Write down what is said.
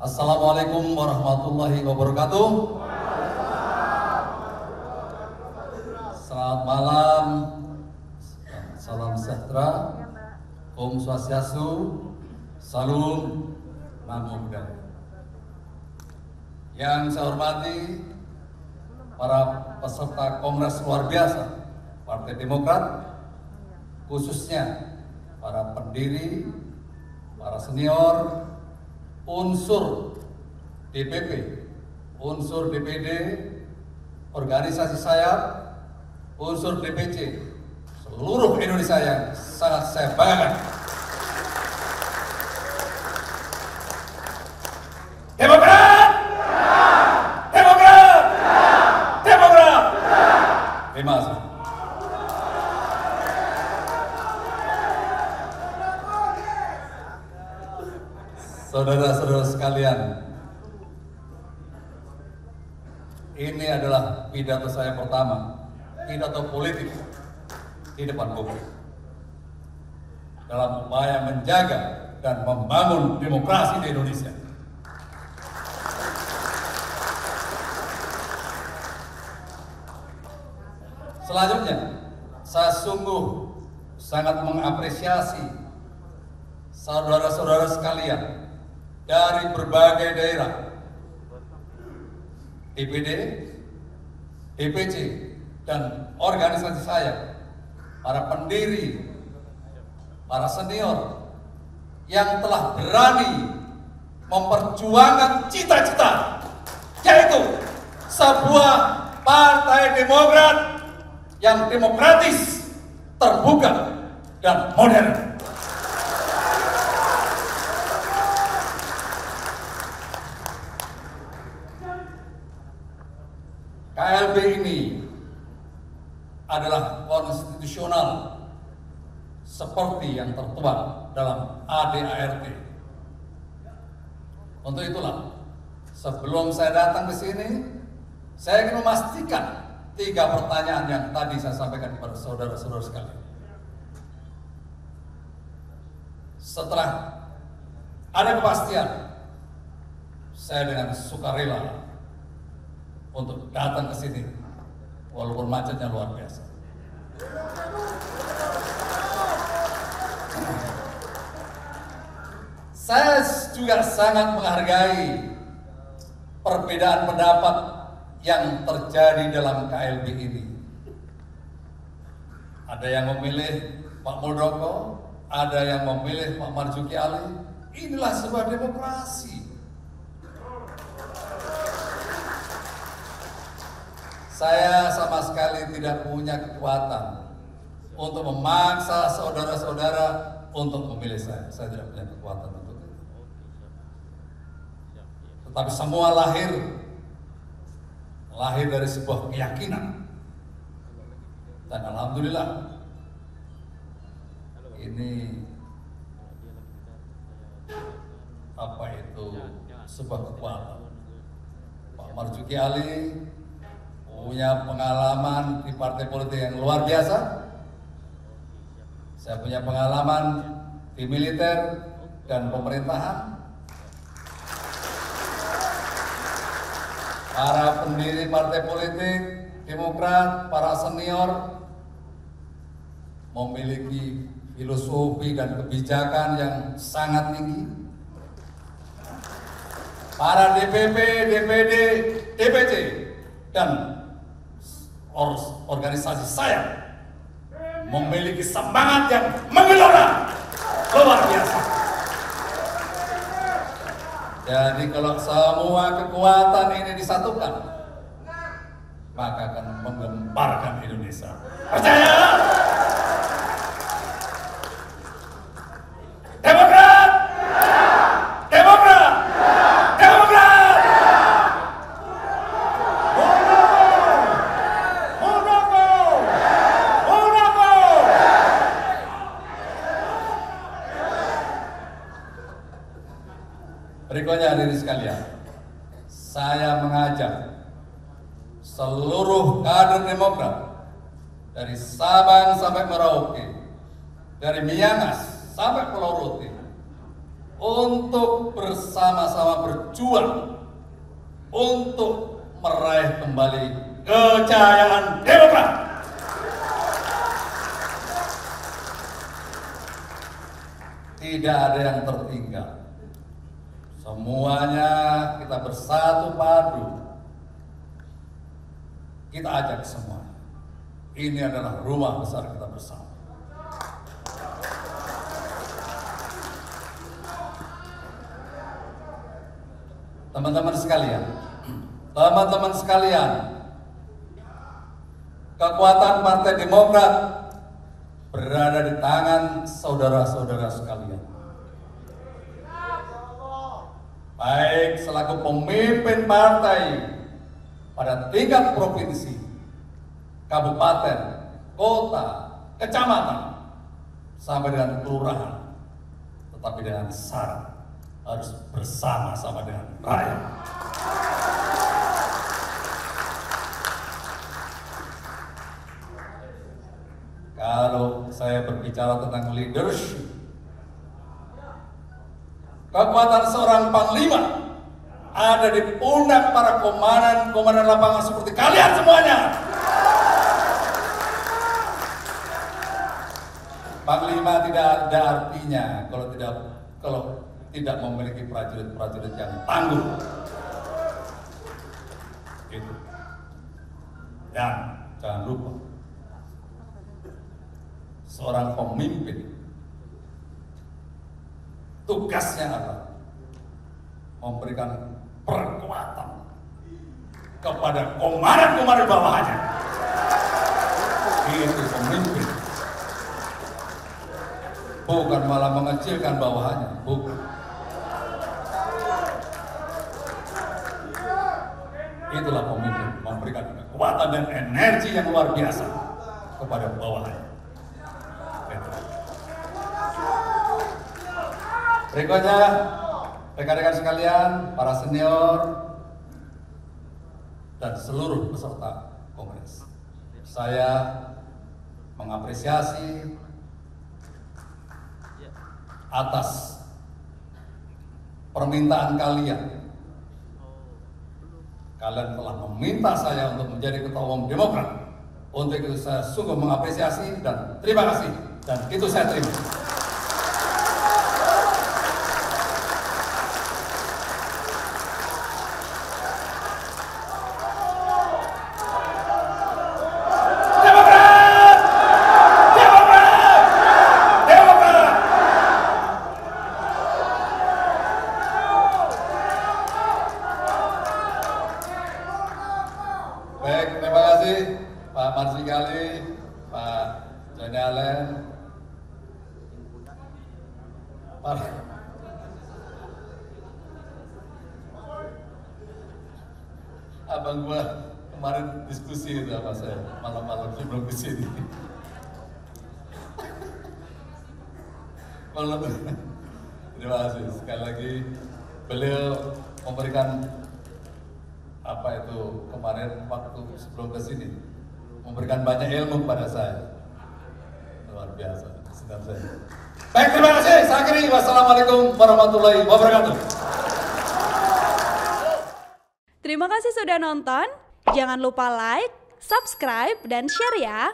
Assalamualaikum warahmatullahi wabarakatuh. Selamat malam, salam sejahtera, Om Swastiastu, Salam, Namo Buddhaya. Yang saya hormati para peserta Kongres Luar Biasa Partai Demokrat, khususnya para pendiri, para senior, unsur DPP, unsur DPD, organisasi sayap, unsur DPC, seluruh Indonesia yang sangat saya banggakan. Demokrat! Demokrat! Demokrat! Terima kasih. Saudara-saudara sekalian, ini adalah pidato saya pertama, pidato politik di depan publik dalam upaya menjaga dan membangun demokrasi di Indonesia. Selanjutnya, saya sungguh sangat mengapresiasi saudara-saudara sekalian dari berbagai daerah, DPD, DPC, dan organisasi sayap, para pendiri, para senior yang telah berani memperjuangkan cita-cita, yaitu sebuah Partai Demokrat yang demokratis, terbuka, dan modern. KLB ini adalah konstitusional seperti yang tertuang dalam ADART. Untuk itulah, sebelum saya datang ke sini, saya ingin memastikan tiga pertanyaan yang tadi saya sampaikan kepada saudara-saudara sekalian. Setelah ada kepastian, saya dengan sukarela untuk datang ke sini, walaupun macetnya luar biasa. Saya juga sangat menghargai perbedaan pendapat yang terjadi dalam KLB ini. Ada yang memilih Pak Moeldoko, ada yang memilih Pak Marzuki Ali. Inilah sebuah demokrasi. Saya sama sekali tidak punya kekuatan untuk memaksa saudara-saudara untuk memilih saya. Saya tidak punya kekuatan untuk itu. Tetapi semua lahir dari sebuah keyakinan. Dan alhamdulillah, ini apa itu sebuah kekuatan. Pak Marzuki Ali punya pengalaman di partai politik yang luar biasa. Saya punya pengalaman di militer dan pemerintahan. Para pendiri partai politik Demokrat, para senior memiliki filosofi dan kebijakan yang sangat tinggi. Para DPP, DPD, DPC, dan organisasi saya memiliki semangat yang menggelora luar biasa. Jadi kalau semua kekuatan ini disatukan, maka akan menggemparkan Indonesia. Percaya? Demokrat! Demokrat! Demokrat! Berikutnya, hadirin sekalian, saya mengajak seluruh kader Demokrat dari Sabang sampai Merauke, dari Miangas sampai Pulau Rote, untuk bersama-sama berjuang untuk meraih kembali kejayaan Demokrat. Tidak ada yang tertinggal. Semuanya kita bersatu padu. Kita ajak semua. Ini adalah rumah besar kita bersama. Teman-teman sekalian, kekuatan Partai Demokrat berada di tangan saudara-saudara sekalian. Baik selaku pemimpin partai pada tingkat provinsi, kabupaten, kota, kecamatan, sampai dengan kelurahan, tetapi dengan syarat harus bersama-sama dengan rakyat. Kalau saya berbicara tentang leadership, kekuatan seorang panglima ada di pundak para komandan lapangan seperti kalian semuanya. Panglima tidak ada artinya kalau tidak memiliki prajurit-prajurit yang tangguh. Itu. Dan jangan lupa, seorang pemimpin tugasnya apa? Memberikan perkuatan kepada komandan-komandan bawahannya. Itu pemimpin. Bukan malah mengecilkan bawahannya, bukan. Itulah pemimpin, memberikan kekuatan dan energi yang luar biasa kepada bawahannya. Berikutnya, rekan-rekan sekalian, para senior dan seluruh peserta kongres, saya mengapresiasi atas permintaan kalian telah meminta saya untuk menjadi ketua umum Demokrat. Untuk itu saya sungguh mengapresiasi dan terima kasih, dan itu saya terima. Pak Marzuki Ali, Pak Jenderal, abang gua kemarin diskusi itu sama saya malam-malam sebelum kesini. Terima kasih sekali lagi, beliau memberikan kemarin waktu sebelum kesini memberikan banyak ilmu kepada saya. Luar biasa. Baik, terima kasih. Saya akhiri. Wassalamualaikum warahmatullahi wabarakatuh. Terima kasih sudah nonton. Jangan lupa like, subscribe, dan share ya.